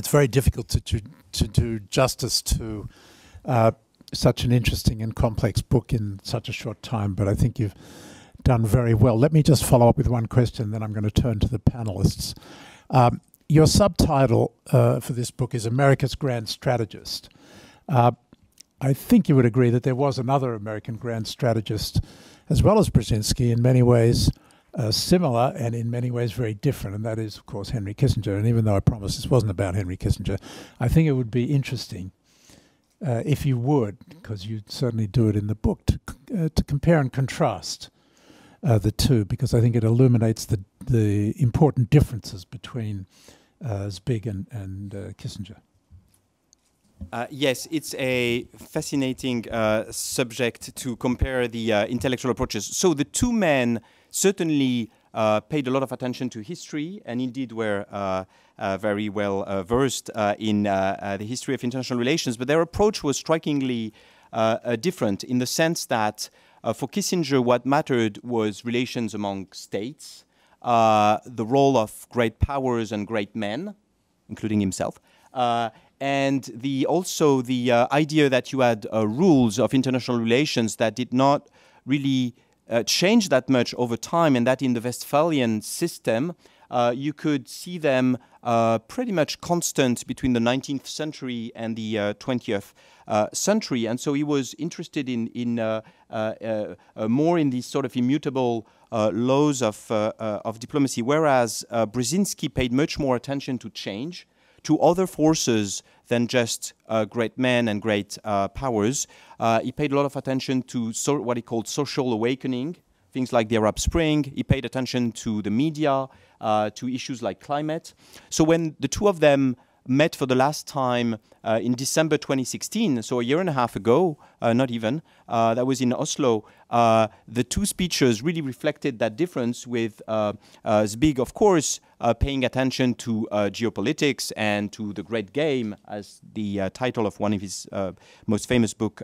it's very difficult to do justice to such an interesting and complex book in such a short time, but I think you've done very well. Let me just follow up with one question, then I'm going to turn to the panelists. Your subtitle for this book is America's Grand Strategist. I think you would agree that there was another American grand strategist as well as Brzezinski, in many ways similar and in many ways very different, and that is, of course, Henry Kissinger. And even though I promised this wasn't about Henry Kissinger, I think it would be interesting if you would, because you certainly do it in the book, to compare and contrast the two, because I think it illuminates the important differences between Zbig and Kissinger. Yes, it's a fascinating subject to compare the intellectual approaches. So the two men certainly paid a lot of attention to history and indeed were very well versed in the history of international relations, but their approach was strikingly different in the sense that for Kissinger what mattered was relations among states, the role of great powers and great men, including himself, and also the idea that you had rules of international relations that did not really change that much over time, and that in the Westphalian system you could see them pretty much constant between the 19th century and the 20th century. And so he was interested in more in these sort of immutable laws of diplomacy, whereas Brzezinski paid much more attention to change, to other forces than just great men and great powers. He paid a lot of attention to what he called social awakening, things like the Arab Spring. He paid attention to the media, to issues like climate. So when the two of them met for the last time in December 2016, so a year and a half ago, not even, that was in Oslo, the two speeches really reflected that difference with Zbig, of course, paying attention to geopolitics and to the great game, as the title of one of his most famous book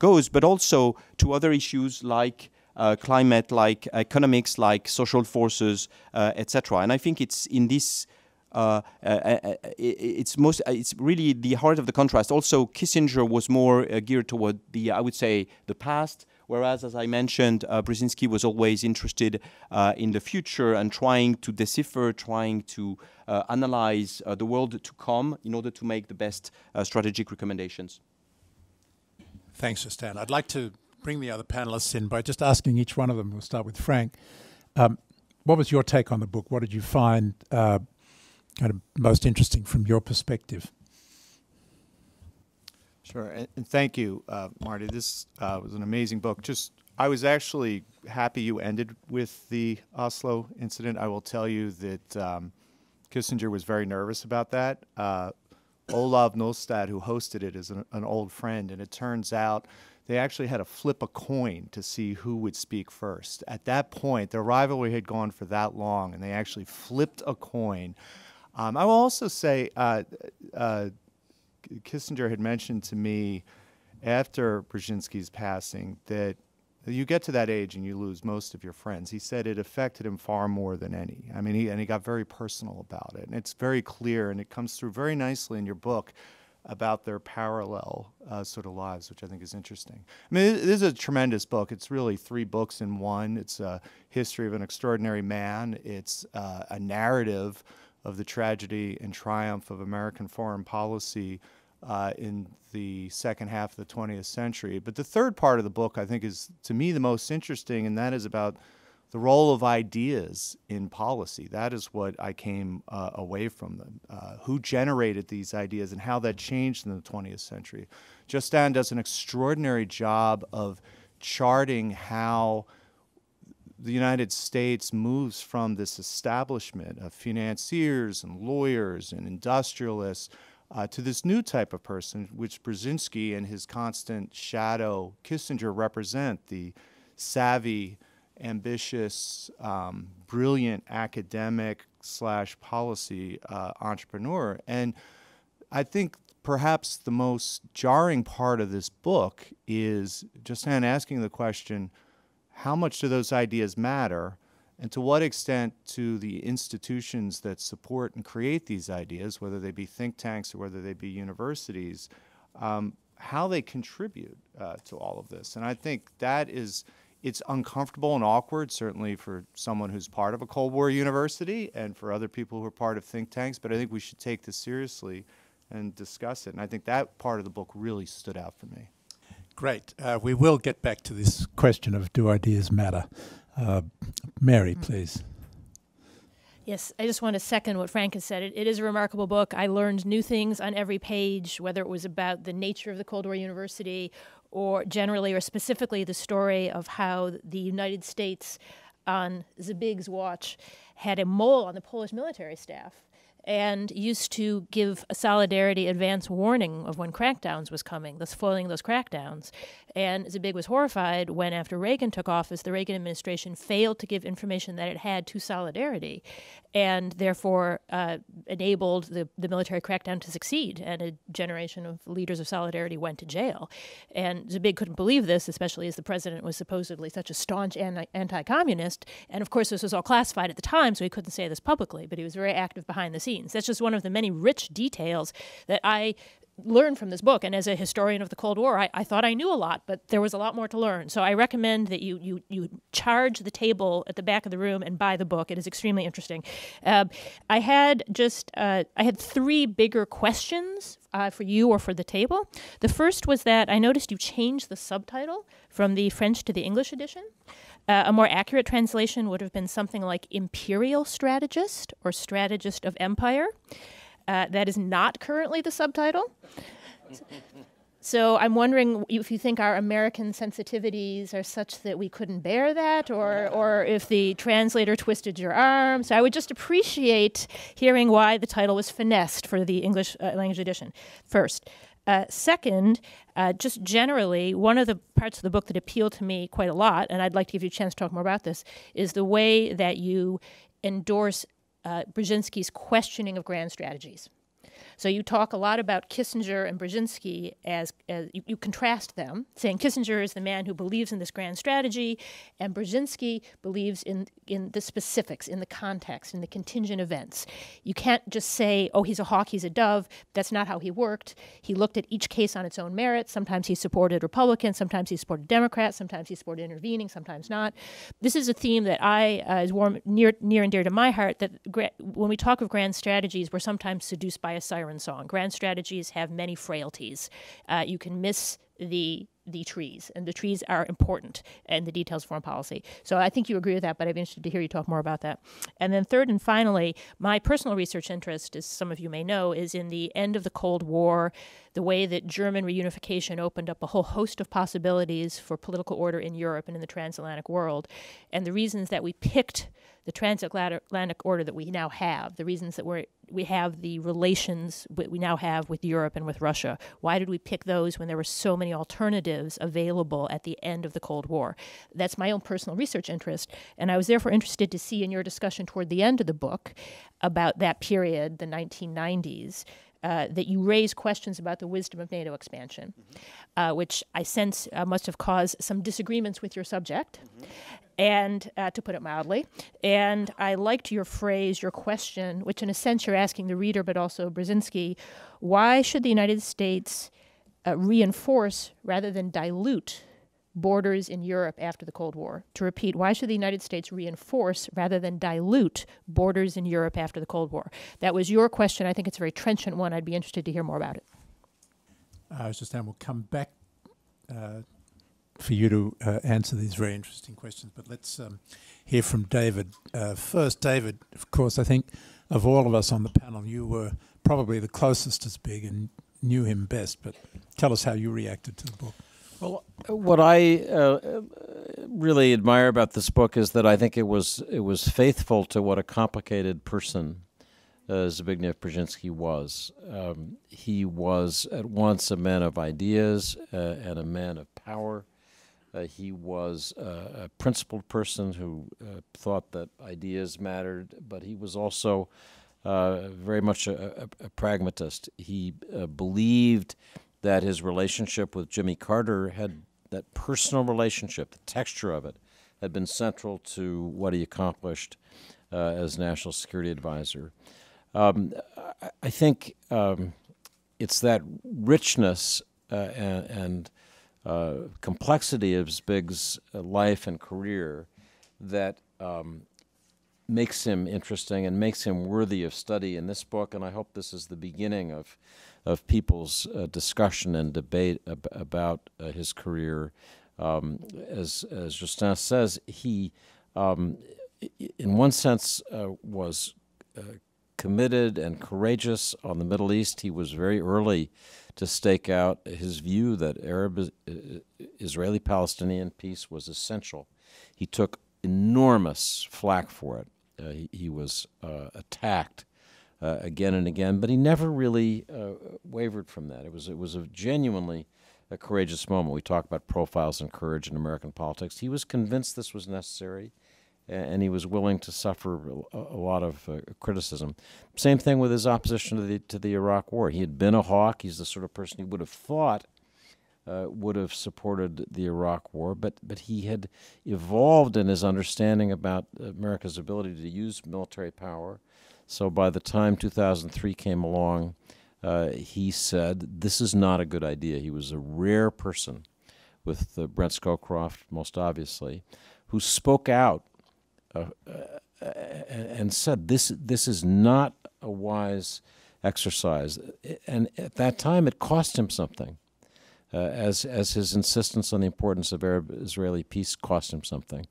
goes, but also to other issues like climate, like economics, like social forces, etc. And I think it's in this it's really the heart of the contrast. Also, Kissinger was more geared toward the, I would say, the past, whereas, as I mentioned, Brzezinski was always interested in the future and trying to decipher, trying to analyze the world to come in order to make the best strategic recommendations. Thanks, Justin. I'd like to bring the other panelists in by just asking each one of them. We'll start with Frank. What was your take on the book? What did you find kind of most interesting from your perspective? Sure, and thank you, Marty. This was an amazing book. Just, I was actually happy you ended with the Oslo incident. I will tell you that Kissinger was very nervous about that. Olav Nolstad, who hosted it, is an old friend, and it turns out they actually had to flip a coin to see who would speak first. At that point, their rivalry had gone for that long, and they actually flipped a coin. I will also say Kissinger had mentioned to me after Brzezinski's passing that you get to that age and you lose most of your friends. He said it affected him far more than any. I mean, he got very personal about it. And it's very clear, and it comes through very nicely in your book about their parallel sort of lives, which I think is interesting. I mean, this is a tremendous book. It's really three books in one. It's a history of an extraordinary man. It's a narrative of the tragedy and triumph of American foreign policy in the second half of the 20th century. But the third part of the book, I think, is to me the most interesting, and that is about the role of ideas in policy. That is what I came away from them. Who generated these ideas and how that changed in the 20th century. Justin does an extraordinary job of charting how the United States moves from this establishment of financiers and lawyers and industrialists to this new type of person, which Brzezinski and his constant shadow Kissinger represent, the savvy, ambitious, brilliant academic / policy entrepreneur. And I think perhaps the most jarring part of this book is Justin asking the question, how much do those ideas matter, And to what extent do the institutions that support and create these ideas, whether they be think tanks or whether they be universities, how they contribute to all of this. And I think that is, it's uncomfortable and awkward, certainly for someone who's part of a Cold War university and for other people who are part of think tanks, but I think we should take this seriously and discuss it. And I think that part of the book really stood out for me. Great. We will get back to this question of do ideas matter. Mary, please. Yes, I just want to second what Frank has said. It is a remarkable book. I learned new things on every page, whether it was about the nature of the Cold War University or generally or specifically the story of how the United States on Zbig's watch had a mole on the Polish military staff and used to give a solidarity advance warning of when crackdowns was coming, thus foiling those crackdowns. And Zbigniew was horrified when, after Reagan took office, the Reagan administration failed to give information that it had to Solidarity and therefore enabled the military crackdown to succeed, and a generation of leaders of Solidarity went to jail. And Zbigniew couldn't believe this, especially as the president was supposedly such a staunch anti-communist, and of course this was all classified at the time, so he couldn't say this publicly, but he was very active behind the scenes. That's just one of the many rich details that I learned from this book. And as a historian of the Cold War, I thought I knew a lot, but there was a lot more to learn. So I recommend that you charge the table at the back of the room and buy the book. It is extremely interesting. I had three bigger questions for you or for the table. The first was that I noticed you changed the subtitle from the French to the English edition. A more accurate translation would have been something like imperial strategist or strategist of empire. That is not currently the subtitle. So I'm wondering if you think our American sensitivities are such that we couldn't bear that, or if the translator twisted your arm. So I would just appreciate hearing why the title was finessed for the English language edition first. Second, just generally, one of the parts of the book that appealed to me quite a lot, and I'd like to give you a chance to talk more about this, is the way that you endorse Brzezinski's questioning of grand strategies. So you talk a lot about Kissinger and Brzezinski as you contrast them, saying Kissinger is the man who believes in this grand strategy, and Brzezinski believes in the specifics, in the context, in the contingent events. You can't just say, oh, he's a hawk, he's a dove. That's not how he worked. He looked at each case on its own merits. Sometimes he supported Republicans, sometimes he supported Democrats, sometimes he supported intervening, sometimes not. This is a theme that is warm, near and dear to my heart, that when we talk of grand strategies, we're sometimes seduced by a siren song. Grand strategies have many frailties. You can miss the trees, and the trees are important, and the details form policy. So I think you agree with that, but I'd be interested to hear you talk more about that. And then third and finally, my personal research interest, as some of you may know, is in the end of the Cold War, the way that German reunification opened up a whole host of possibilities for political order in Europe and in the transatlantic world, and the reasons that we picked the transatlantic order that we now have, the reasons that we have the relations we now have with Europe and with Russia. Why did we pick those when there were so many alternatives available at the end of the Cold War? That's my own personal research interest, and I was therefore interested to see in your discussion toward the end of the book about that period, the 1990s, that you raise questions about the wisdom of NATO expansion, which I sense must have caused some disagreements with your subject. And to put it mildly, and I liked your phrase, your question, which in a sense you're asking the reader, but also Brzezinski, why should the United States reinforce rather than dilute borders in Europe after the Cold War? To repeat, why should the United States reinforce rather than dilute borders in Europe after the Cold War? That was your question. I think it's a very trenchant one. I'd be interested to hear more about it. Suzanne, we'll come back for you to answer these very interesting questions, but let's hear from David. First, David, of course, I think of all of us on the panel, you were probably the closest to Zbig and knew him best, but tell us how you reacted to the book. Well, what I really admire about this book is that I think it was faithful to what a complicated person Zbigniew Brzezinski was. He was at once a man of ideas and a man of power. He was a principled person who thought that ideas mattered, but he was also very much a pragmatist. He believed that his relationship with Jimmy Carter had that personal relationship, the texture of it, had been central to what he accomplished as National Security Advisor. I think it's that richness and complexity of Zbig's life and career that makes him interesting and makes him worthy of study in this book. And I hope this is the beginning of people's discussion and debate about his career. As Justin says, he, in one sense, was committed and courageous on the Middle East. He was very early to stake out his view that Arab-Israeli-Palestinian peace was essential. He took enormous flack for it. He was attacked again and again, but he never really wavered from that. It was a genuinely a courageous moment. We talk about profiles and courage in American politics. He was convinced this was necessary, and he was willing to suffer a lot of criticism. Same thing with his opposition to the Iraq War. He had been a hawk. He's the sort of person he would have thought would have supported the Iraq War, but he had evolved in his understanding about America's ability to use military power. So by the time 2003 came along, he said, this is not a good idea. He was a rare person, with Brent Scowcroft most obviously, who spoke out and said, this is not a wise exercise. And at that time, it cost him something, as his insistence on the importance of Arab-Israeli peace cost him something.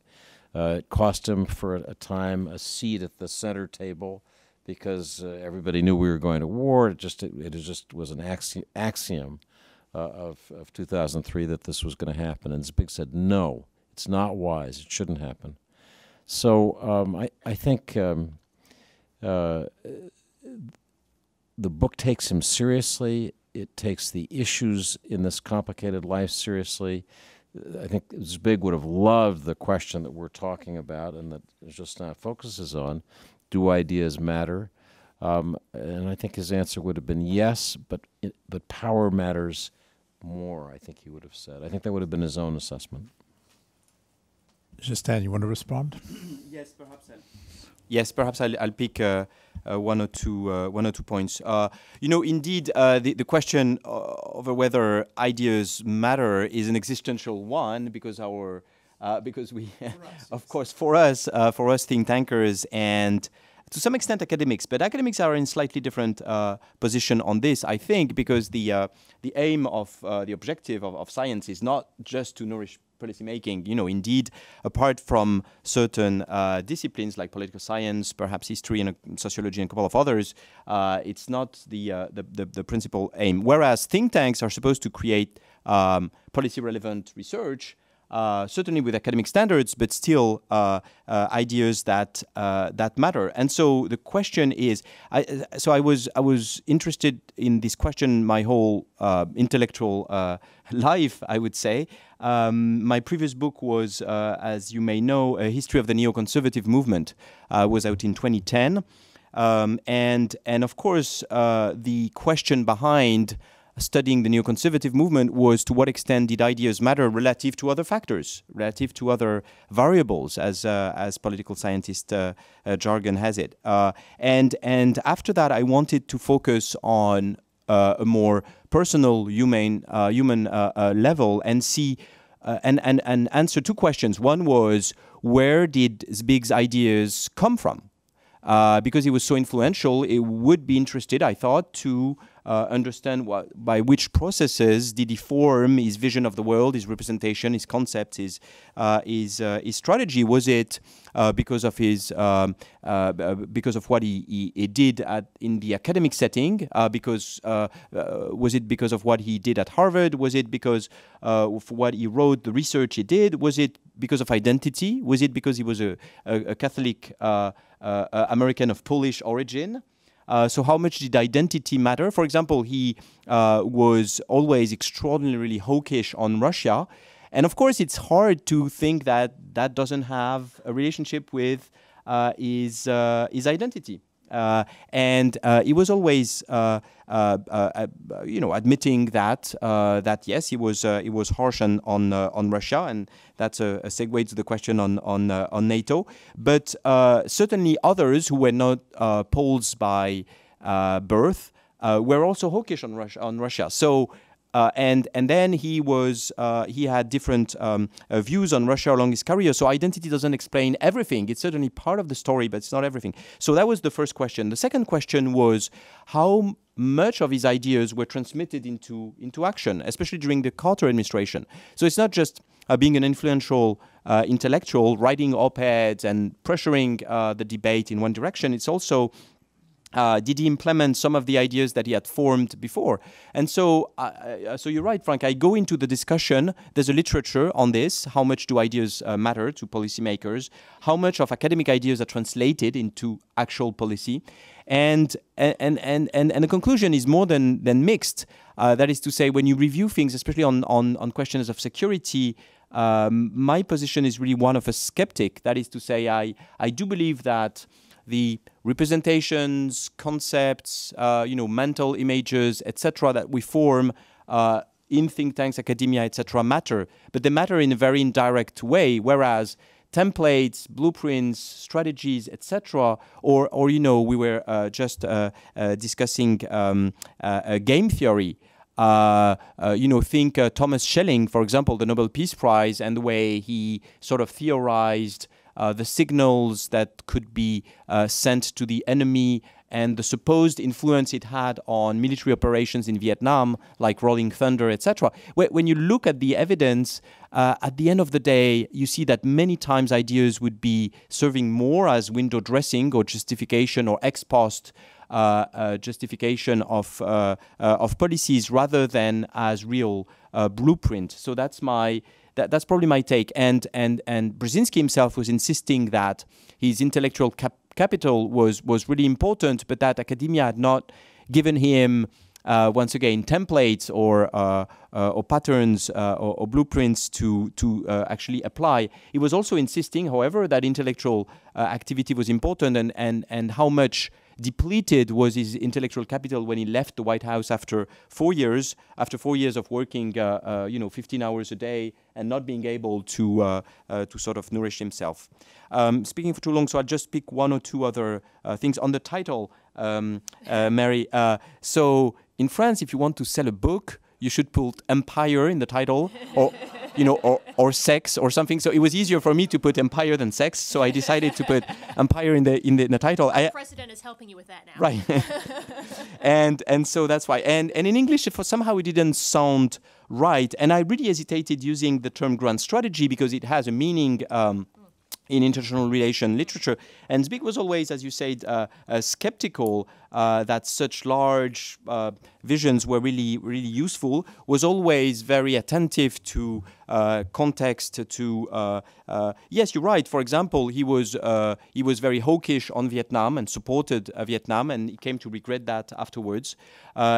It cost him for a time a seat at the center table, because everybody knew we were going to war. It just was an axiom of 2003 that this was going to happen. And Zbig said, no, it's not wise. It shouldn't happen. So I think the book takes him seriously. It takes the issues in this complicated life seriously. I think Zbig would have loved the question that we're talking about and that Justin focuses on: do ideas matter? And I think his answer would have been yes, but power matters more, I think he would have said. I think that would have been his own assessment. Justin, you want to respond? Yes, perhaps. I'll pick one or two points. You know, indeed, the question over whether ideas matter is an existential one, because our for us think tankers and to some extent academics, but academics are in slightly different position on this, I think, because the aim of the objective of science is not just to nourish policymaking. You know, indeed, apart from certain disciplines like political science, perhaps history and sociology and a couple of others, it's not the principal aim. Whereas think tanks are supposed to create policy relevant research, certainly with academic standards, but still ideas that matter. And so the question is, I was interested in this question my whole intellectual life, I would say. My previous book was, as you may know, A History of the Neoconservative Movement, was out in 2010, and of course the question behind studying the neoconservative movement was to what extent did ideas matter relative to other factors, relative to other variables, as political scientist jargon has it. And after that, I wanted to focus on a more personal, human level and see and answer two questions. One was, where did Zbig's ideas come from? Because he was so influential, it would be interested, I thought, to understand by which processes did he form his vision of the world, his representation, his concepts, his strategy. Was it because of his because of what he did in the academic setting? Was it because of what he did at Harvard? Was it because of what he wrote, the research he did? Was it because of identity? Was it because he was a Catholic American of Polish origin? So how much did identity matter? For example, he was always extraordinarily hawkish on Russia. And of course, it's hard to think that that doesn't have a relationship with his identity. And he was always, you know, admitting that that yes, he was harsh on Russia, and that's a segue to the question on NATO. But certainly others who were not Poles by birth were also hawkish on Russia. So. And then he was he had different views on Russia along his career. So identity doesn't explain everything. It's certainly part of the story, but it's not everything. So that was the first question. The second question was how much of his ideas were transmitted into action, especially during the Carter administration. So it's not just being an influential intellectual, writing op-eds and pressuring the debate in one direction. It's also did he implement some of the ideas that he had formed before? And so, so you're right, Frank, I go into the discussion. There's a literature on this. How much do ideas matter to policymakers? How much of academic ideas are translated into actual policy? And the conclusion is more than mixed. That is to say, when you review things, especially on questions of security, my position is really one of a skeptic. That is to say, I do believe that the representations, concepts, you know, mental images, etc., that we form in think tanks, academia, etc., matter, but they matter in a very indirect way. Whereas templates, blueprints, strategies, etc., or you know, we were just discussing game theory. You know, think Thomas Schelling, for example, the Nobel Peace Prize, and the way he sort of theorized. The signals that could be sent to the enemy and the supposed influence it had on military operations in Vietnam, like Rolling Thunder, etc. When you look at the evidence, at the end of the day, you see that many times ideas would be serving more as window dressing or justification or ex post justification of policies rather than as real blueprint. So that's my... That's probably my take, and Brzezinski himself was insisting that his intellectual capital was really important, but that academia had not given him once again templates or patterns or blueprints to actually apply. He was also insisting, however, that intellectual activity was important, and how much depleted was his intellectual capital when he left the White House after 4 years. After 4 years of working, you know, 15 hours a day and not being able to sort of nourish himself. Speaking for too long, so I'll just pick one or two other things on the title, Mary. So in France, if you want to sell a book, you should put empire in the title, or you know, or sex or something. So it was easier for me to put empire than sex. So I decided to put empire in the title. The president is helping you with that now, right? and so that's why. And in English, for somehow it didn't sound right. And I really hesitated using the term grand strategy because it has a meaning in international relation literature. And Zbigniew was always, as you said, skeptical that such large visions were really useful, was always very attentive to context, to, yes, you're right. For example, he was very hawkish on Vietnam and supported Vietnam, and he came to regret that afterwards.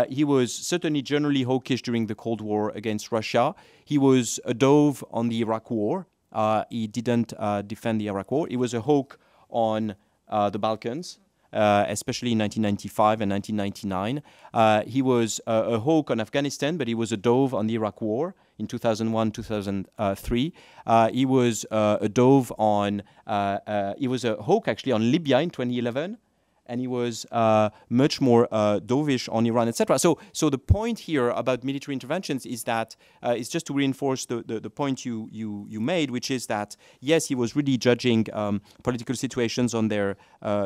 He was certainly generally hawkish during the Cold War against Russia. He was a dove on the Iraq War. He didn't defend the Iraq War. He was a hawk on the Balkans, especially in 1995 and 1999. He was a hawk on Afghanistan, but he was a dove on the Iraq War in 2001, 2003. He was a dove on, he was a hawk actually on Libya in 2011, and he was much more dovish on Iran, etc. So the point here about military interventions is that it's just to reinforce the point you made, which is that yes, he was really judging political situations on their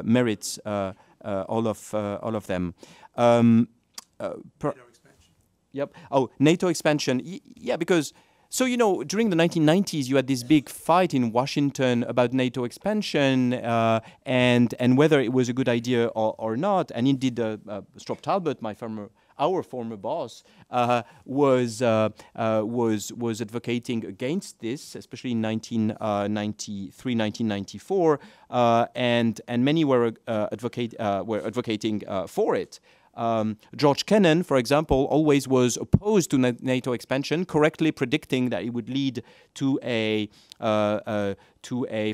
merits, all of them. NATO expansion. Yep. Oh, NATO expansion. Yeah, because. So, you know, during the 1990s, you had this big fight in Washington about NATO expansion and whether it was a good idea or not. And indeed, Strop Talbot, our former boss, was advocating against this, especially in 1993, 1994, and many were advocating for it. George Kennan, for example, always was opposed to NATO expansion, correctly predicting that it would lead to a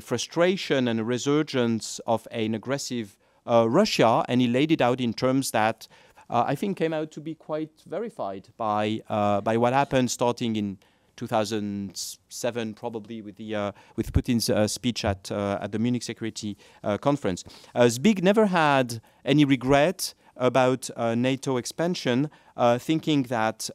frustration and a resurgence of an aggressive Russia, and he laid it out in terms that I think came out to be quite verified by what happened starting in 2007, probably with Putin's speech at the Munich Security Conference. Zbigniew never had any regret about NATO expansion, thinking that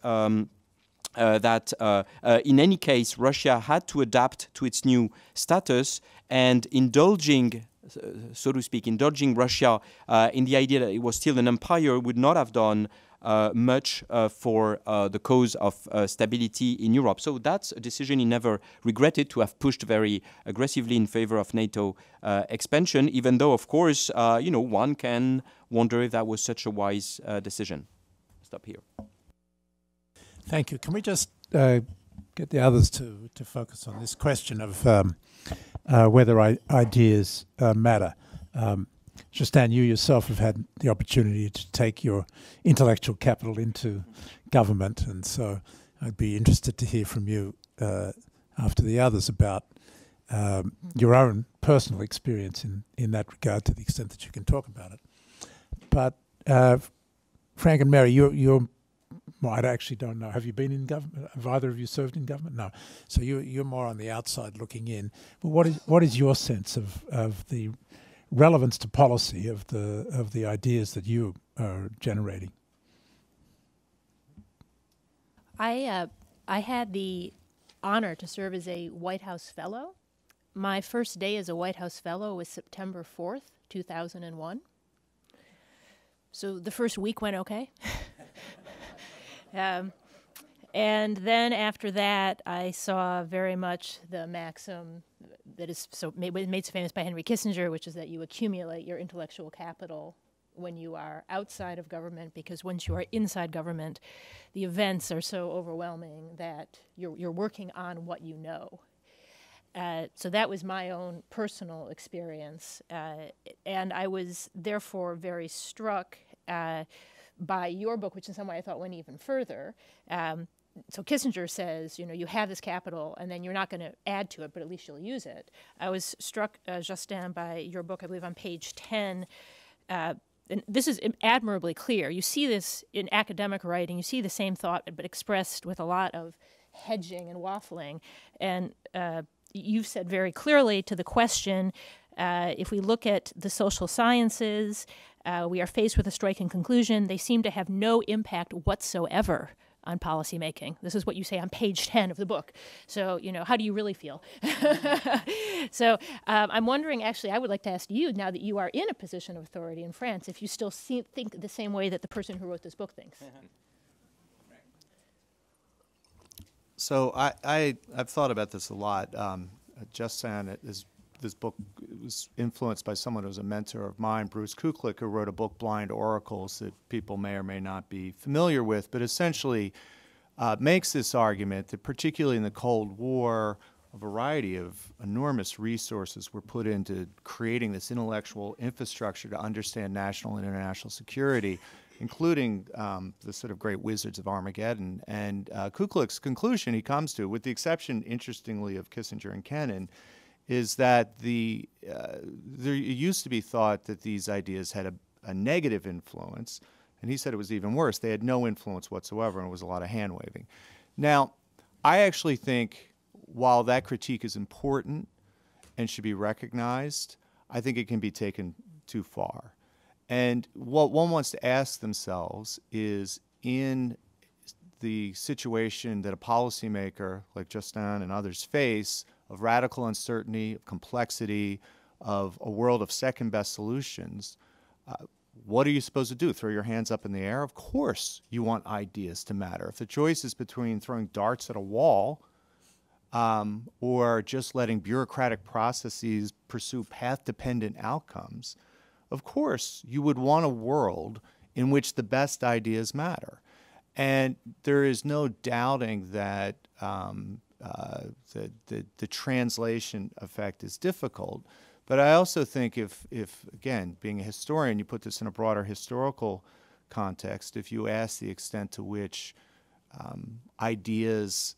in any case Russia had to adapt to its new status, and indulging, so to speak, indulging Russia in the idea that it was still an empire would not have done much for the cause of stability in Europe. So that's a decision he never regretted, to have pushed very aggressively in favor of NATO expansion, even though, of course, you know, one can wonder if that was such a wise decision. Stop here. Thank you. Can we just get the others to focus on this question of whether ideas matter? Justin, you yourself have had the opportunity to take your intellectual capital into government, and so I'd be interested to hear from you after the others about your own personal experience in that regard, to the extent that you can talk about it. But Frank and Mary, you're well, I actually don't know. Have you been in government? Have either of you served in government? No. So you're more on the outside looking in. But what is your sense of the relevance to policy of the ideas that you are generating? I had the honor to serve as a White House Fellow. My first day as a White House Fellow was September 4th, 2001. So the first week went okay. And then after that, I saw very much the maxim that is so made so famous by Henry Kissinger, which is that you accumulate your intellectual capital when you are outside of government, because once you are inside government, the events are so overwhelming that you're working on what you know. So that was my own personal experience, and I was therefore very struck by your book, which in some way I thought went even further. So Kissinger says, you know, you have this capital and then you're not going to add to it, but at least you'll use it. I was struck, Justin, by your book, I believe on page 10. And this is admirably clear. You see this in academic writing. You see the same thought, but expressed with a lot of hedging and waffling. And you've said very clearly to the question, if we look at the social sciences, we are faced with a striking conclusion. They seem to have no impact whatsoever on policymaking. This is what you say on page 10 of the book. So, you know, how do you really feel? So I'm wondering, actually, I would like to ask you, now that you are in a position of authority in France, if you still think the same way that the person who wrote this book thinks. So I've thought about this a lot. Justin is... This book was influenced by someone who was a mentor of mine, Bruce Kuklick, who wrote a book, Blind Oracles, that people may or may not be familiar with, but essentially makes this argument that particularly in the Cold War, a variety of enormous resources were put into creating this intellectual infrastructure to understand national and international security, including the sort of great wizards of Armageddon. And Kuklick's conclusion he comes to, with the exception, interestingly, of Kissinger and Kennan, is that there used to be thought that these ideas had a negative influence, and he said it was even worse. They had no influence whatsoever, and it was a lot of hand-waving. Now, I actually think while that critique is important and should be recognized, I think it can be taken too far. And what one wants to ask themselves is, in the situation that a policymaker like Justin and others face, of radical uncertainty, of complexity, of a world of second-best solutions, what are you supposed to do? Throw your hands up in the air? Of course you want ideas to matter. If the choice is between throwing darts at a wall or just letting bureaucratic processes pursue path-dependent outcomes, of course you would want a world in which the best ideas matter. And there is no doubting that the translation effect is difficult. But I also think if, again, being a historian, you put this in a broader historical context, if you ask the extent to which ideas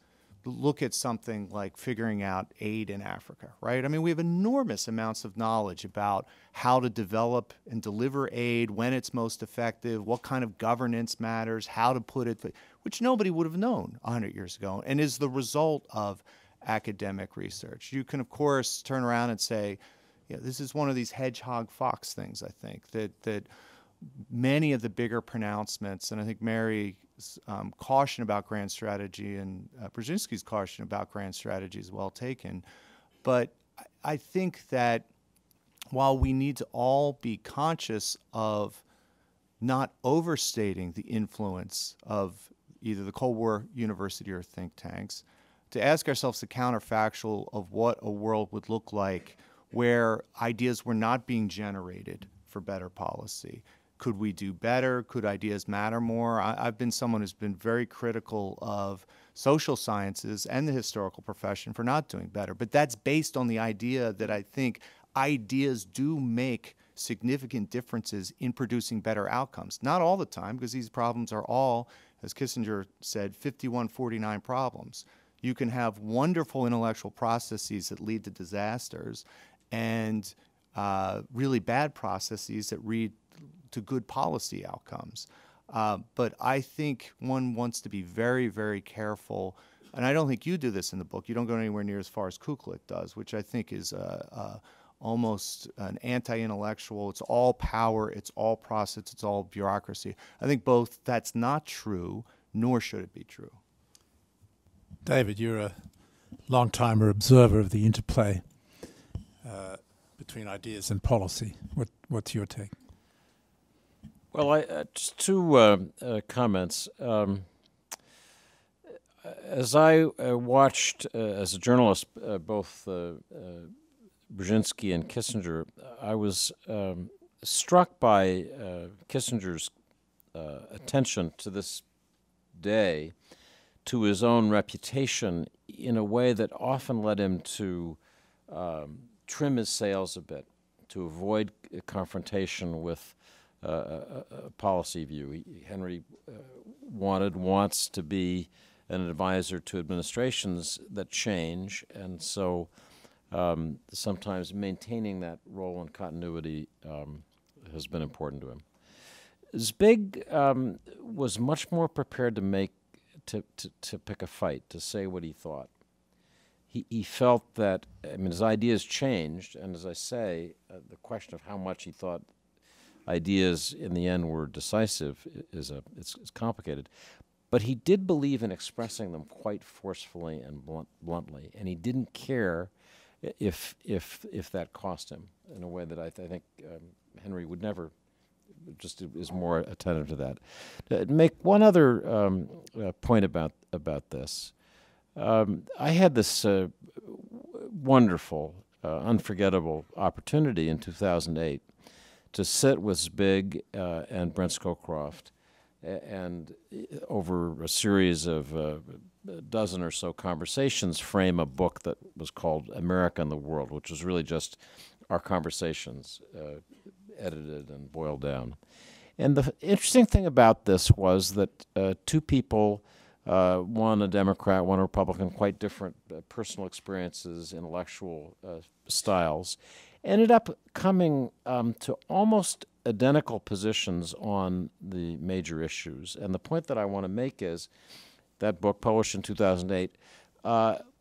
look at something like figuring out aid in Africa, right? I mean, we have enormous amounts of knowledge about how to develop and deliver aid, when it's most effective, what kind of governance matters, how to put it, which nobody would have known 100 years ago, and is the result of academic research. You can, of course, turn around and say, yeah, this is one of these hedgehog fox things, I think, that many of the bigger pronouncements, and I think Mary caution about grand strategy and Brzezinski's caution about grand strategy is well taken. But I think that while we need to all be conscious of not overstating the influence of either the Cold War University or think tanks, to ask ourselves the counterfactual of what a world would look like where ideas were not being generated for better policy. Could we do better? Could ideas matter more? I've been someone who's been very critical of social sciences and the historical profession for not doing better. But that's based on the idea that I think ideas do make significant differences in producing better outcomes. Not all the time, because these problems are all, as Kissinger said, 5149 problems. You can have wonderful intellectual processes that lead to disasters and really bad processes that lead to good policy outcomes. But I think one wants to be very, very careful, and I don't think you do this in the book. You don't go anywhere near as far as Kuklick does, which I think is almost an anti-intellectual. It's all power, it's all process, it's all bureaucracy. I think both that's not true, nor should it be true. David, you're a long-timer observer of the interplay between ideas and policy. What's your take? Well, just two comments. As I watched, as a journalist, both Brzezinski and Kissinger, I was struck by Kissinger's attention to this day, to his own reputation, in a way that often led him to trim his sails a bit, to avoid confrontation with a policy view. Henry wants to be an advisor to administrations that change, and so sometimes maintaining that role and continuity has been important to him. Zbig was much more prepared to pick a fight, to say what he thought. He felt that, I mean, his ideas changed, and as I say, the question of how much he thought ideas in the end were decisive is it's complicated, but he did believe in expressing them quite forcefully and bluntly, and he didn't care if that cost him, in a way that I think Henry would never. Just is more attentive to that. Make one other point about this. I had this wonderful, unforgettable opportunity in 2008. To sit with Zbig and Brent Scowcroft and over a series of a dozen or so conversations frame a book that was called America and the World, which was really just our conversations edited and boiled down. And the interesting thing about this was that two people, one a Democrat, one a Republican, quite different personal experiences, intellectual styles, ended up coming to almost identical positions on the major issues. And the point that I want to make is that book, published in 2008,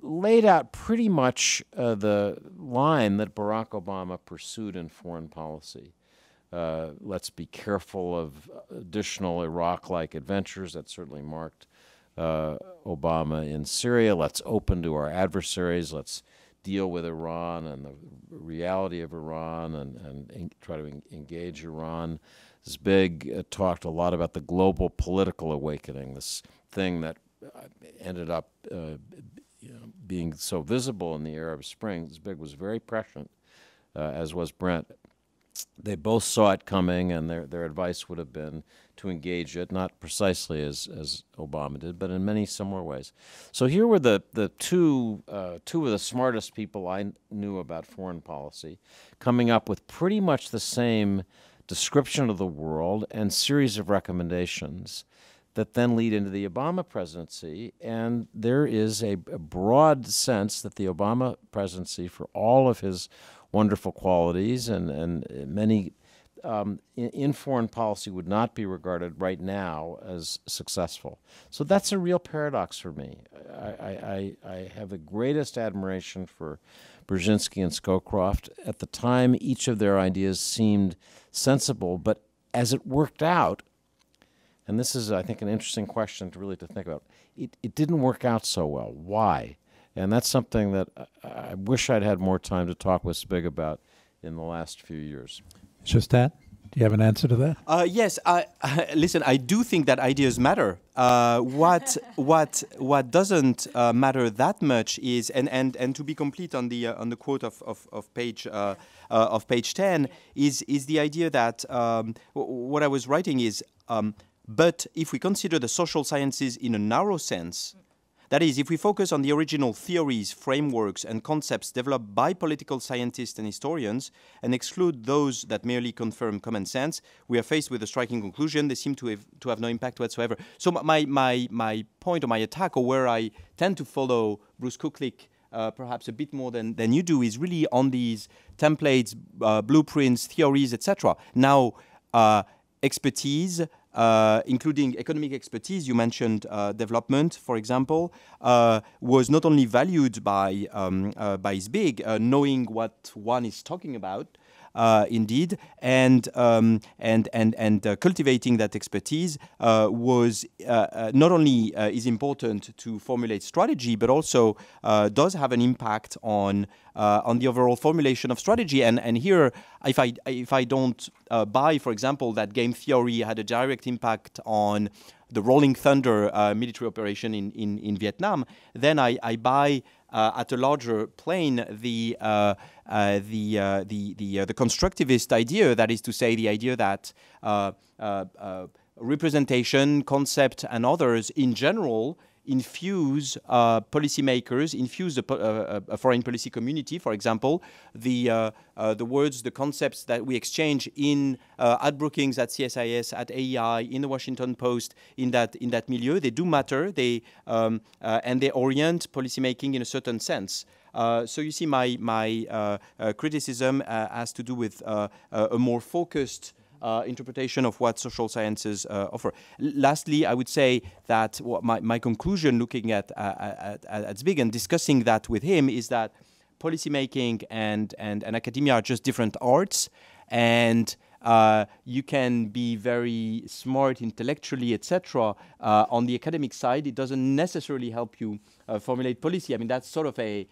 laid out pretty much the line that Barack Obama pursued in foreign policy. Let's be careful of additional Iraq-like adventures. That certainly marked Obama in Syria. Let's open to our adversaries. Let's deal with Iran and the reality of Iran and try to engage Iran. Zbig talked a lot about the global political awakening, this thing that ended up being so visible in the Arab Spring. Zbig was very prescient, as was Brent. They both saw it coming, and their advice would have been to engage it, not precisely as Obama did, but in many similar ways. So here were the two of the smartest people I knew about foreign policy, coming up with pretty much the same description of the world and series of recommendations that then lead into the Obama presidency. And there is a broad sense that the Obama presidency, for all of his wonderful qualities and many in foreign policy, would not be regarded right now as successful. So that's a real paradox for me. I have the greatest admiration for Brzezinski and Scowcroft. At the time, each of their ideas seemed sensible, but as it worked out, and this is, I think, an interesting question to really to think about, it didn't work out so well. Why? And that's something that I wish I'd had more time to talk with Zbig about in the last few years. Just that? Do you have an answer to that? Yes. Listen, I do think that ideas matter. What doesn't matter that much is, and to be complete on the quote of page 10, is the idea that what I was writing is, but if we consider the social sciences in a narrow sense, that is, if we focus on the original theories, frameworks, and concepts developed by political scientists and historians, and exclude those that merely confirm common sense, we are faced with a striking conclusion. They seem to have no impact whatsoever. So my point or my attack, or where I tend to follow Bruce Kuklick perhaps a bit more than you do, is really on these templates, blueprints, theories, etc. Now, expertise, including economic expertise, you mentioned development, for example, was not only valued by Zbig, knowing what one is talking about, indeed, and cultivating that expertise was not only is important to formulate strategy, but also does have an impact on the overall formulation of strategy. And here, if I don't buy, for example, that game theory had a direct impact on the Rolling Thunder military operation in Vietnam, then I buy at a larger plane the constructivist idea, that is to say, the idea that representation, concept, and others in general infuse policymakers, infuse the foreign policy community, for example, the words, the concepts that we exchange in at Brookings, at CSIS, at AEI, in the Washington Post, in that milieu, they do matter. They and they orient policymaking in a certain sense. So you see, my criticism has to do with a more focused interpretation of what social sciences offer. Lastly, I would say that my conclusion, looking at Zbig and discussing that with him, is that policymaking and academia are just different arts, and you can be very smart intellectually, etc. On the academic side, it doesn't necessarily help you formulate policy. I mean, that's sort of a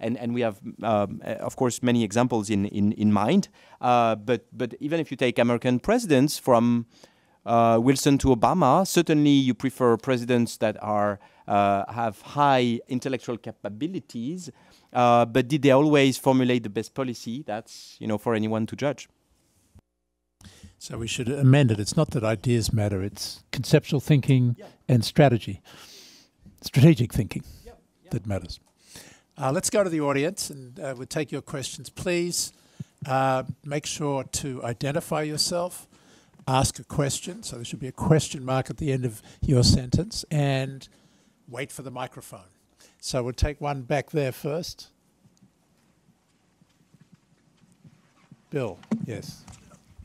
and we have, of course, many examples in mind. But even if you take American presidents from Wilson to Obama, certainly you prefer presidents that are have high intellectual capabilities. But did they always formulate the best policy? That's, you know, for anyone to judge. So we should amend it. It's not that ideas matter. It's conceptual thinking, yeah, and strategy, strategic thinking, yeah, yeah, that matters. Let's go to the audience, and we'll take your questions. Please make sure to identify yourself, ask a question, so there should be a question mark at the end of your sentence, and wait for the microphone. So we'll take one back there first. Bill, yes.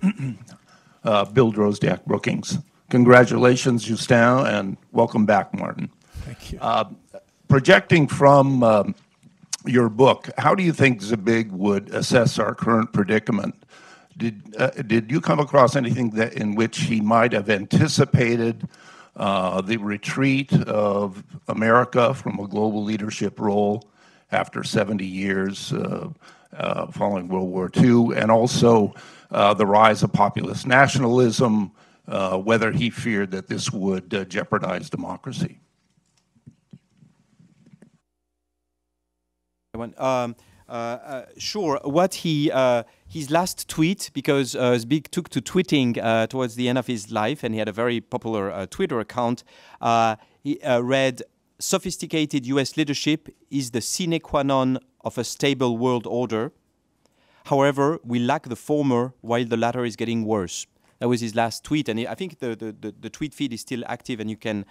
Bill Drozdiak, Brookings. Congratulations, Justin, and welcome back, Martin. Thank you. Projecting from your book, how do you think Zbig would assess our current predicament? Did you come across anything that in which he might have anticipated the retreat of America from a global leadership role after 70 years following World War II, and also the rise of populist nationalism, whether he feared that this would jeopardize democracy? Sure. What he his last tweet, because Zbig took to tweeting towards the end of his life, and he had a very popular Twitter account. He read, "Sophisticated U.S. leadership is the sine qua non of a stable world order. However, we lack the former, while the latter is getting worse. That was his last tweet, and I think the tweet feed is still active, and you can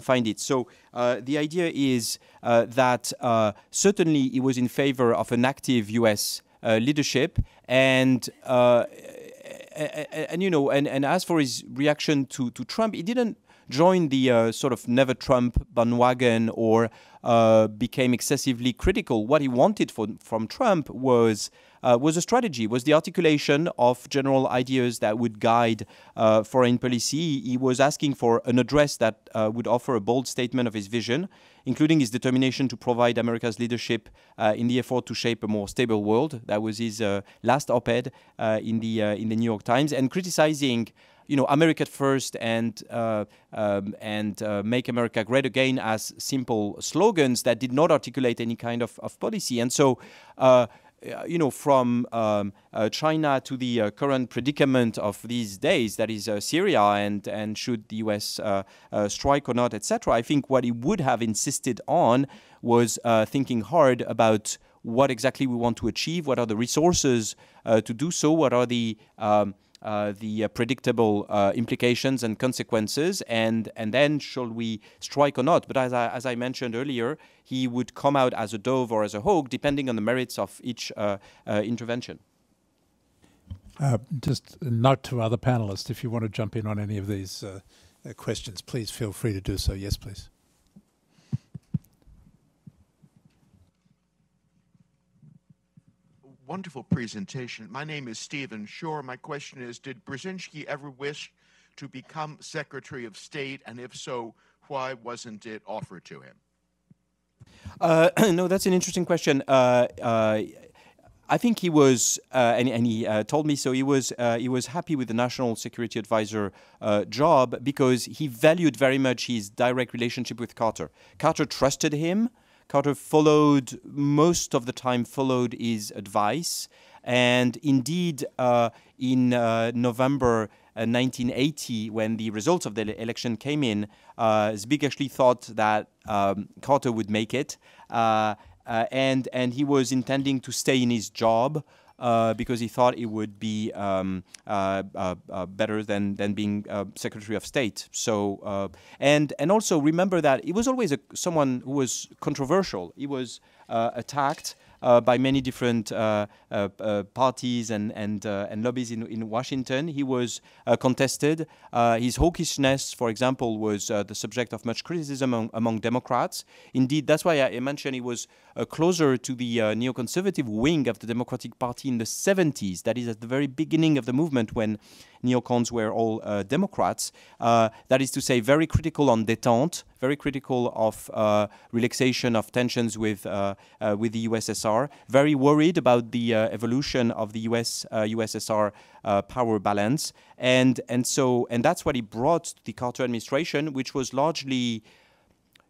find it. So the idea is that certainly he was in favor of an active U.S. Leadership, and you know, and as for his reaction to Trump, he didn't join the sort of never Trump bandwagon or became excessively critical. What he wanted from Trump was a strategy, was the articulation of general ideas that would guide foreign policy. He was asking for an address that would offer a bold statement of his vision, including his determination to provide America's leadership in the effort to shape a more stable world. That was his last op-ed in the New York Times, and criticizing, you know, America first and make America great again as simple slogans that did not articulate any kind of policy. And so, you know, from China to the current predicament of these days, that is Syria, and should the U.S. Strike or not, etc., I think what he would have insisted on was thinking hard about what exactly we want to achieve, what are the resources to do so, what are the predictable implications and consequences, and then shall we strike or not? But as I mentioned earlier, he would come out as a dove or as a hawk, depending on the merits of each intervention. Just a note to other panelists, if you want to jump in on any of these questions, please feel free to do so. Yes, please. Wonderful presentation. My name is Stephen Shore. My question is, did Brzezinski ever wish to become Secretary of State? And if so, why wasn't it offered to him? No, that's an interesting question. I think he was, and he told me so, he was happy with the National Security Advisor job because he valued very much his direct relationship with Carter. Carter trusted him. Carter followed, most of the time, followed his advice. And indeed, in November 1980, when the results of the election came in, Zbigniew actually thought that Carter would make it. And he was intending to stay in his job because he thought it would be better than being Secretary of State. So and also remember that he was always someone who was controversial. He was attacked by many different parties and lobbies in Washington. He was contested. His hawkishness, for example, was the subject of much criticism among Democrats. Indeed, that's why I mentioned he was closer to the neoconservative wing of the Democratic Party in the 70s. That is at the very beginning of the movement when neocons were all Democrats. That is to say, very critical on détente, very critical of relaxation of tensions with the USSR, very worried about the evolution of the US USSR power balance, and that's what he brought to the Carter administration, which was largely,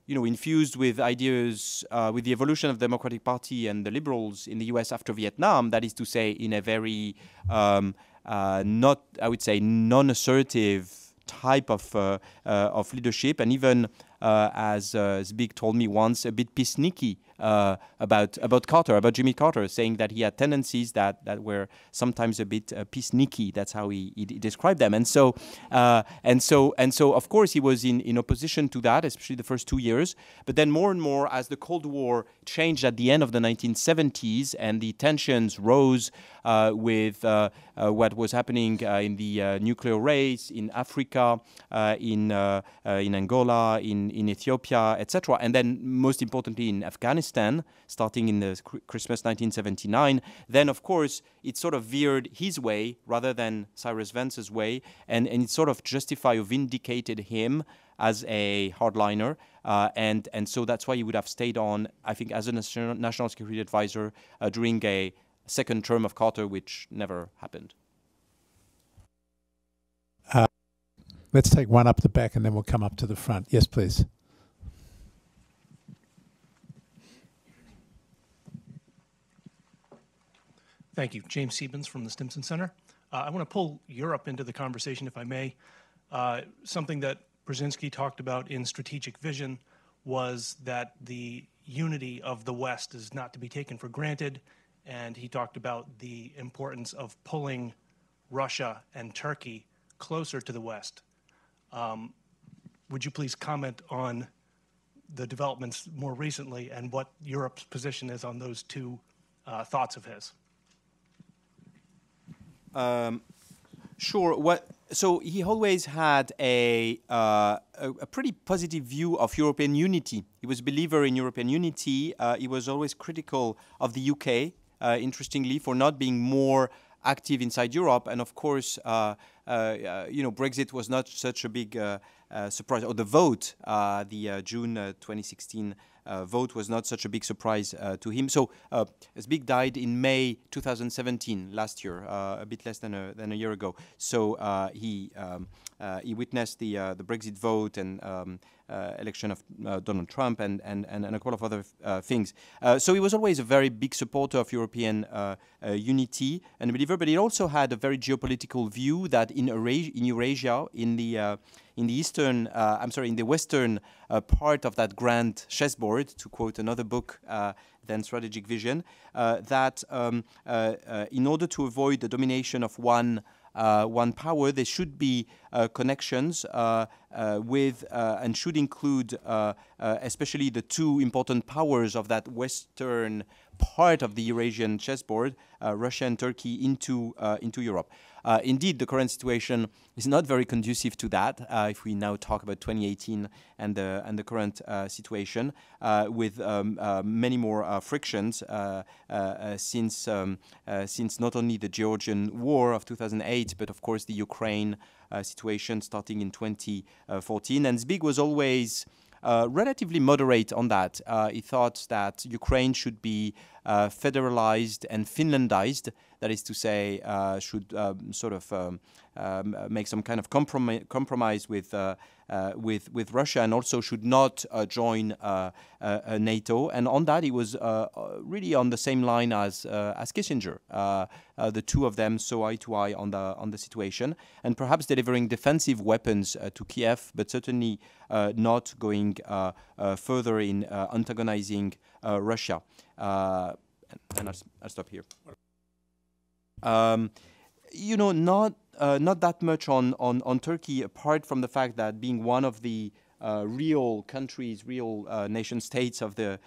you know, infused with ideas with the evolution of the Democratic Party and the liberals in the US after Vietnam. That is to say, in a very not, I would say, non-assertive type of leadership, and even as Zbig told me once, a bit pisnicky about Carter, about Jimmy Carter, saying that he had tendencies that were sometimes a bit pisnicky. That's how he described them. And so of course he was in opposition to that, especially the first 2 years. But then more and more, as the Cold War changed at the end of the 1970s and the tensions rose with what was happening in the nuclear race in Africa, in Angola, in Ethiopia, etc., and then most importantly in Afghanistan, starting in the Christmas 1979, then of course it sort of veered his way rather than Cyrus Vance's way, and it sort of justified or vindicated him as a hardliner, and so that's why he would have stayed on, I think, as a National Security Advisor during a second term of Carter, which never happened. Let's take one up the back and then we'll come up to the front. Yes, please. Thank you. James Siebens from the Stimson Center. I want to pull Europe into the conversation, if I may. Something that Brzezinski talked about in Strategic Vision was that the unity of the West is not to be taken for granted. And he talked about the importance of pulling Russia and Turkey closer to the West. Would you please comment on the developments more recently and what Europe's position is on those two thoughts of his? Sure. So he always had a pretty positive view of European unity. He was a believer in European unity. He was always critical of the UK, interestingly, for not being more active inside Europe. And of course, you know, Brexit was not such a big surprise, or the vote, the June 2016 vote was not such a big surprise to him. So Zbigniew died in May 2017, last year, a bit less than a year ago. So he witnessed the Brexit vote and election of Donald Trump and a couple of other things. So he was always a very big supporter of European unity and a believer, but he also had a very geopolitical view that in Eurasia, in the western part of that grand chessboard, to quote another book than Strategic Vision, that in order to avoid the domination of one power, there should be connections with and should include especially the two important powers of that western part of the Eurasian chessboard, Russia and Turkey, into Europe. Indeed, the current situation is not very conducive to that. If we now talk about 2018 and the current situation, with many more frictions since not only the Georgian War of 2008, but of course the Ukraine situation starting in 2014. And Zbigniew was always relatively moderate on that. He thought that Ukraine should be federalized and Finlandized, that is to say, should sort of make some kind of compromise with Russia, and also should not join NATO. And on that, he was really on the same line as Kissinger. The two of them saw eye to eye on the situation, and perhaps delivering defensive weapons to Kiev, but certainly not going further in antagonizing Russia. And I'll stop here. You know, not that much on Turkey, apart from the fact that being one of the real countries, real nation states of the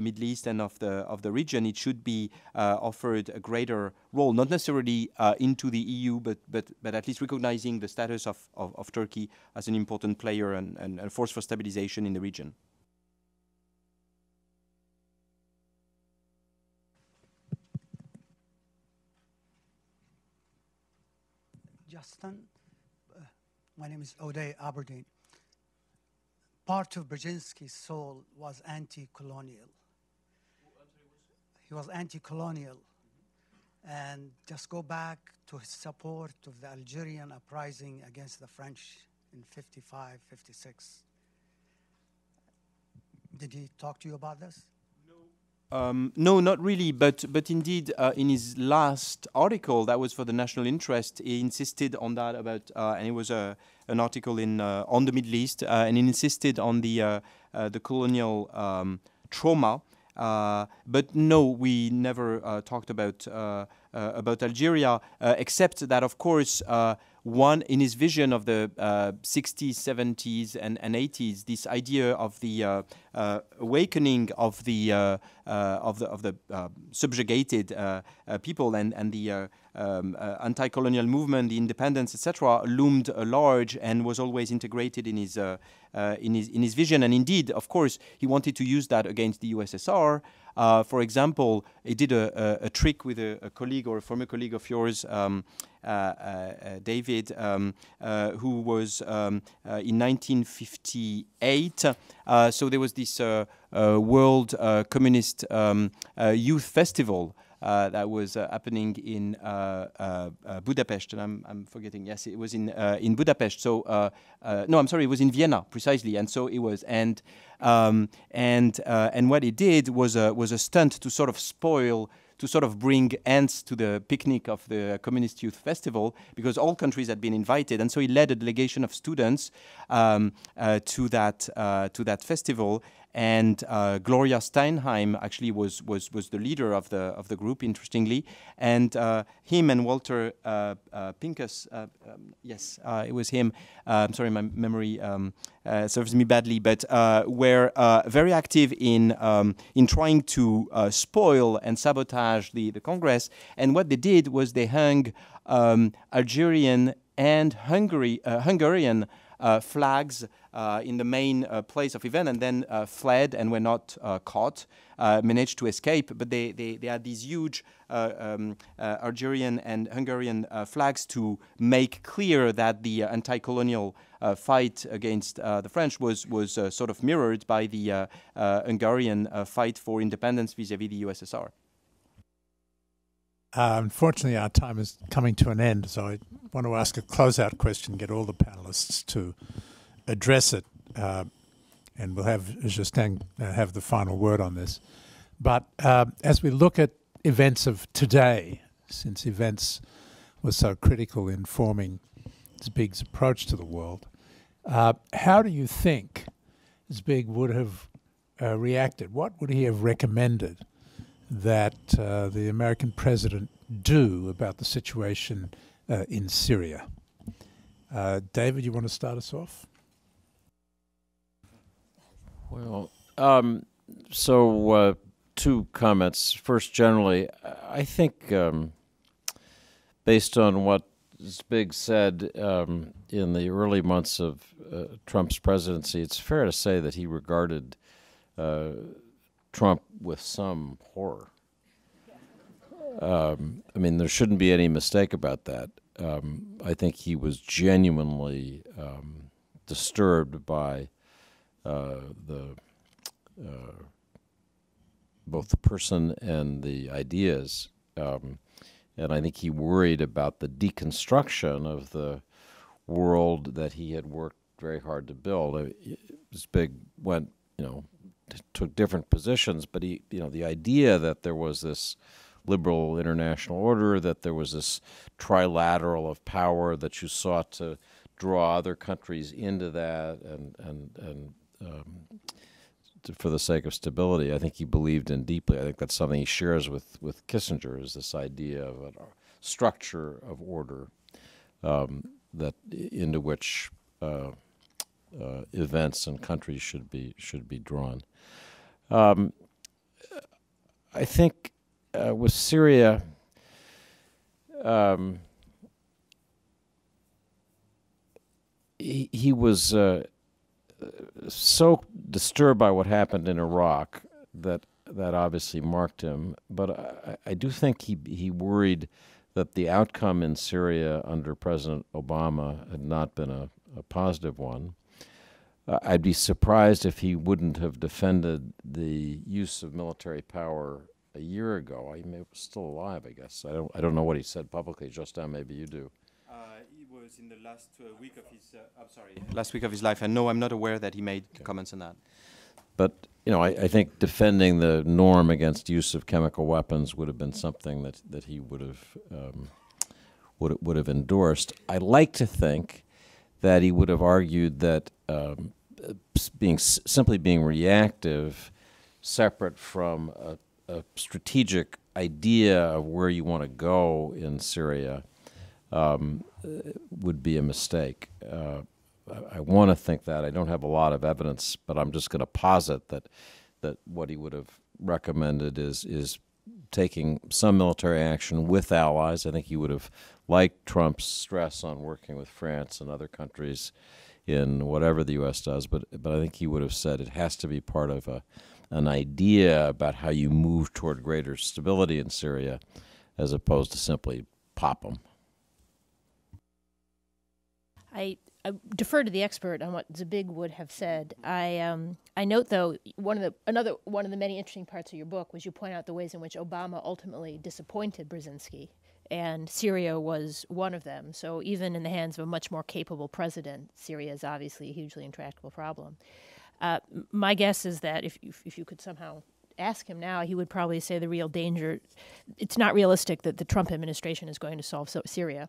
Middle East and of the region, it should be offered a greater role, not necessarily into the EU, but at least recognizing the status of Turkey as an important player and a force for stabilization in the region. Justin, my name is O'Day Aberdeen. Part of Brzezinski's soul was anti-colonial. He was anti-colonial. And just go back to his support of the Algerian uprising against the French in 55, 56. Did he talk to you about this? No, not really, but indeed, in his last article that was for the National Interest, he insisted on that about, and it was an article in on the Middle East, and he insisted on the colonial trauma. But no, we never talked about Algeria, except that, of course, one in his vision of the 60s, 70s, and 80s, this idea of the awakening of the subjugated people and the anti-colonial movement, the independence, etc., loomed large and was always integrated in his vision. And indeed, of course, he wanted to use that against the USSR. For example, he did a trick with a colleague or a former colleague of yours, David, who was in 1958. So there was this World Communist Youth Festival that was happening in Budapest, and I'm forgetting. Yes, it was in Budapest. So no, I'm sorry, it was in Vienna precisely. And so it was, and what he did was a stunt to sort of spoil, to sort of bring ants to the picnic of the Communist Youth Festival, because all countries had been invited, and so he led a delegation of students to that festival. And Gloria Steinheim actually was the leader of the group, interestingly, and him and Walter Pincus, it was him. I'm sorry, my memory serves me badly, but were very active in trying to spoil and sabotage the Congress. And what they did was they hung Algerian and Hungarian flags in the main place of event, and then fled and were not caught, managed to escape. But they had these huge Algerian and Hungarian flags to make clear that the anti-colonial fight against the French was sort of mirrored by the Hungarian fight for independence vis-à-vis the USSR. Unfortunately, our time is coming to an end, so I want to ask a closeout question, get all the panelists to address it, and we'll have Justin have the final word on this. But as we look at events of today, since events were so critical in forming Zbig's approach to the world, how do you think Zbig would have reacted? What would he have recommended that the American president do about the situation in Syria? David, you want to start us off? Well, two comments. First, generally, I think based on what Zbig said in the early months of Trump's presidency, it's fair to say that he regarded Trump with some horror. I mean, there shouldn't be any mistake about that. I think he was genuinely disturbed by both the person and the ideas, and I think he worried about the deconstruction of the world that he had worked very hard to build. Zbig went, you know, took different positions, but he, you know, the idea that there was this liberal international order, that there was this trilateral of power, that you sought to draw other countries into that, for the sake of stability, I think he believed in deeply. I think that's something he shares with Kissinger, is this idea of a structure of order that into which events and countries should be drawn. I think with Syria, he was so disturbed by what happened in Iraq that obviously marked him. But I do think he worried that the outcome in Syria under President Obama had not been a positive one. I'd be surprised if he wouldn't have defended the use of military power a year ago. I mean, he was still alive, I guess. I don't know what he said publicly. Justin, maybe you do. It was in the last week of his. I'm sorry. Last week of his life, and no, I'm not aware that he made comments on that. But you know, I think defending the norm against use of chemical weapons would have been something that he would have endorsed. I like to think that he would have argued that simply being reactive, separate from a strategic idea of where you want to go in Syria, would be a mistake. I want to think that. I don't have a lot of evidence, but I'm just going to posit that what he would have recommended is taking some military action with allies. I think he would have liked Trump's stress on working with France and other countries in whatever the U.S. does, but I think he would have said it has to be part of an idea about how you move toward greater stability in Syria, as opposed to simply pop them. I defer to the expert on what Zbig would have said. I note, though, another one of the many interesting parts of your book was you point out the ways in which Obama ultimately disappointed Brzezinski, and Syria was one of them. So even in the hands of a much more capable president, Syria is obviously a hugely intractable problem. My guess is that if you could somehow ask him now, he would probably say the real danger, it's not realistic that the Trump administration is going to solve Syria.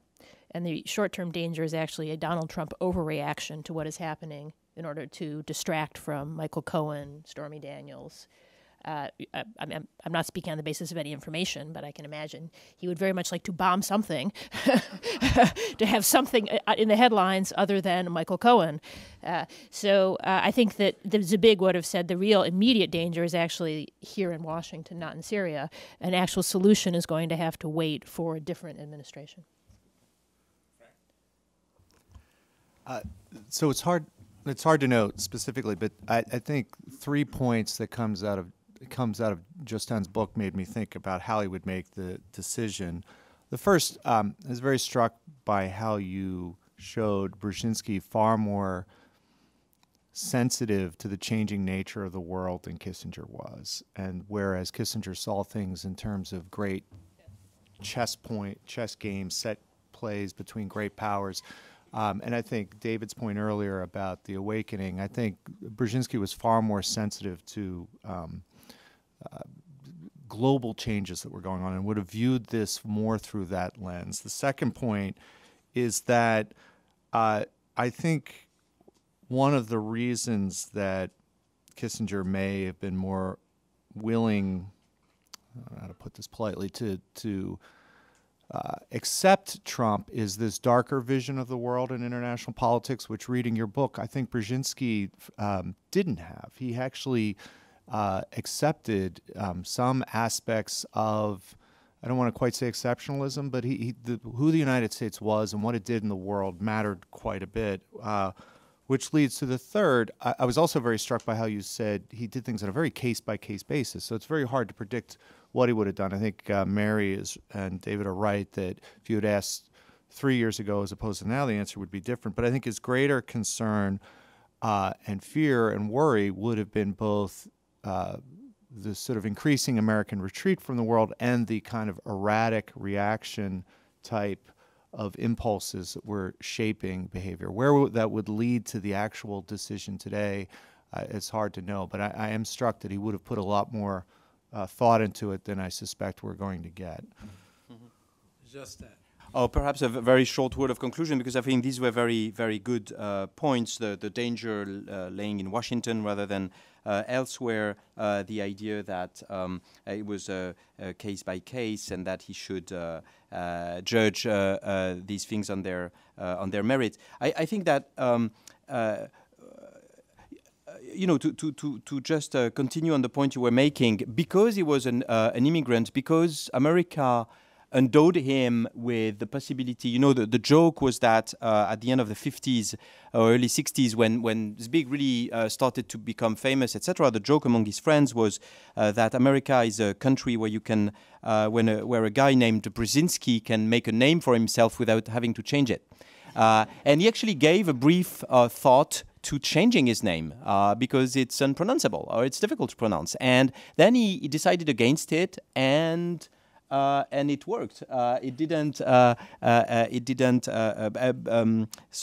And the short-term danger is actually a Donald Trump overreaction to what is happening in order to distract from Michael Cohen, Stormy Daniels. I'm not speaking on the basis of any information, but I can imagine he would very much like to bomb something, to have something in the headlines other than Michael Cohen. So I think that Zbig would have said the real immediate danger is actually here in Washington, not in Syria. An actual solution is going to have to wait for a different administration. So it's hard to know specifically, but I think 3 points that comes out of Justin's book made me think about how he would make the decision. The first, I was very struck by how you showed Brzezinski far more sensitive to the changing nature of the world than Kissinger was. And whereas Kissinger saw things in terms of great chess games, set plays between great powers, and I think David's point earlier about the awakening, I think Brzezinski was far more sensitive to global changes that were going on and would have viewed this more through that lens. The second point is that I think one of the reasons that Kissinger may have been more willing, I don't know how to put this politely, to accept Trump is this darker vision of the world and international politics, which reading your book, I think Brzezinski didn't have. He actually accepted some aspects of, I don't want to quite say exceptionalism, but who the United States was and what it did in the world mattered quite a bit, which leads to the third. I was also very struck by how you said he did things on a very case-by-case basis, so it's very hard to predict what he would have done. I think Mary and David are right that if you had asked 3 years ago as opposed to now, the answer would be different. But I think his greater concern and fear and worry would have been both the sort of increasing American retreat from the world and the kind of erratic reaction type of impulses that were shaping behavior. Where that would lead to the actual decision today, it's hard to know. But I am struck that he would have put a lot more thought into it than I suspect we're going to get. Mm-hmm. Just that. Oh, perhaps a very short word of conclusion, because I think these were very, very good points. The danger laying in Washington rather than elsewhere, the idea that it was a case by case and that he should judge these things on their merits. I think that you know, to just continue on the point you were making, because he was an immigrant, because America endowed him with the possibility, you know, the joke was that at the end of the 50s or early 60s, when Zbig really started to become famous, etc., the joke among his friends was that America is a country where you can, where a guy named Brzezinski can make a name for himself without having to change it. And he actually gave a brief thought to changing his name because it's unpronounceable or it's difficult to pronounce. And then he decided against it, and it worked. It didn't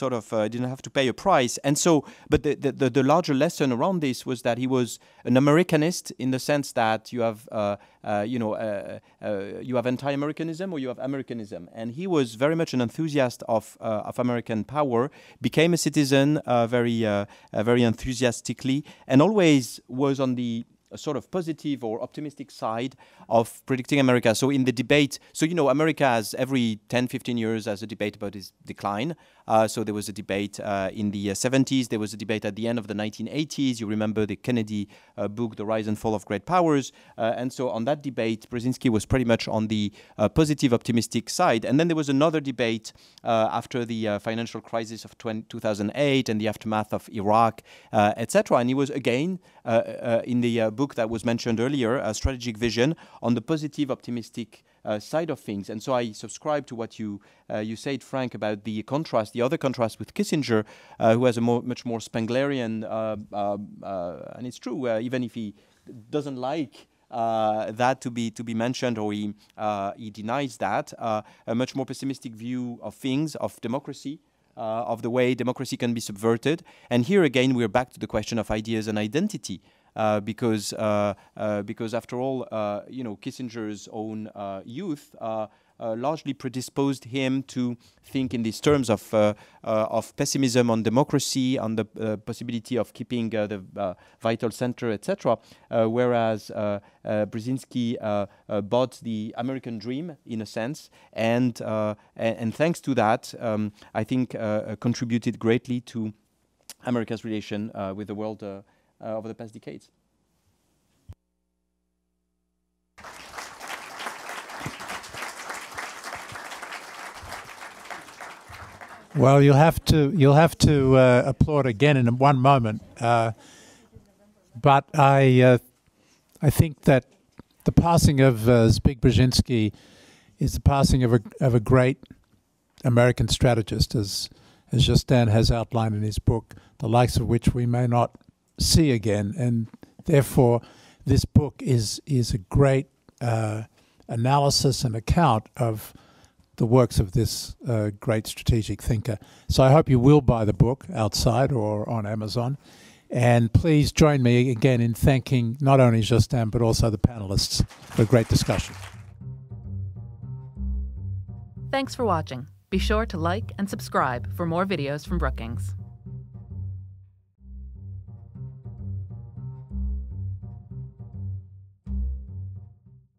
have to pay a price. And so, but the larger lesson around this was that he was an Americanist in the sense that you have, you have anti-Americanism or you have Americanism. And he was very much an enthusiast of American power, became a citizen very enthusiastically, and always was on the a sort of positive or optimistic side of predicting America. So in the debate, so you know, America has every 10, 15 years has a debate about its decline. So there was a debate in the 70s. There was a debate at the end of the 1980s. You remember the Kennedy book, The Rise and Fall of Great Powers. And so on that debate, Brzezinski was pretty much on the positive, optimistic side. And then there was another debate after the financial crisis of 2008 and the aftermath of Iraq, etc. And he was again in the book that was mentioned earlier, Strategic Vision, on the positive, optimistic side of things. And so I subscribe to what you said, Frank, about the contrast, the other contrast with Kissinger, who has a much more Spenglerian, and it's true, even if he doesn't like that to be mentioned, or he denies that, a much more pessimistic view of things, of democracy, of the way democracy can be subverted. And here again, we're back to the question of ideas and identity. Because after all, you know, Kissinger's own youth largely predisposed him to think in these terms of pessimism on democracy, on the possibility of keeping the vital center, etc. Whereas Brzezinski bought the American dream in a sense, and thanks to that, I think contributed greatly to America's relation with the world over the past decades. Well, you'll have to applaud again in one moment, but I think that the passing of Zbigniew Brzezinski is the passing of a great American strategist, as Justin has outlined in his book, the likes of which we may not see again, and therefore this book is a great analysis and account of the works of this great strategic thinker. So I hope you will buy the book outside or on Amazon. And please join me again in thanking not only Justin, but also the panelists for a great discussion. Thanks for watching. Be sure to like and subscribe for more videos from Brookings.